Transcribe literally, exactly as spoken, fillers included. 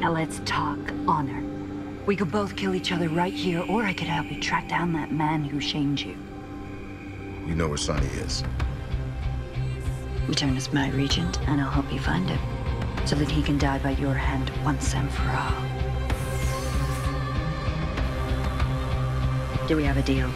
Now let's talk honor. We could both kill each other right here, or I could help you track down that man who shamed you. You know where Sonny is. Return as my regent, and I'll help you find him. So that he can die by your hand once and for all. Do we have a deal?